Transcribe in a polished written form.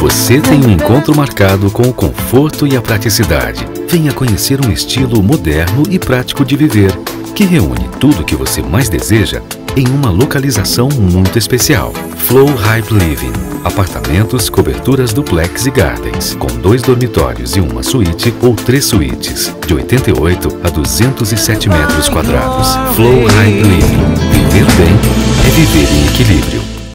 Você tem um encontro marcado com o conforto e a praticidade. Venha conhecer um estilo moderno e prático de viver, que reúne tudo o que você mais deseja em uma localização muito especial. Flow Hive Living. Apartamentos, coberturas duplex e gardens, com 2 dormitórios e uma suíte ou 3 suítes, de 88 a 207 metros quadrados. Flow Hive Living. Viver bem é viver em equilíbrio.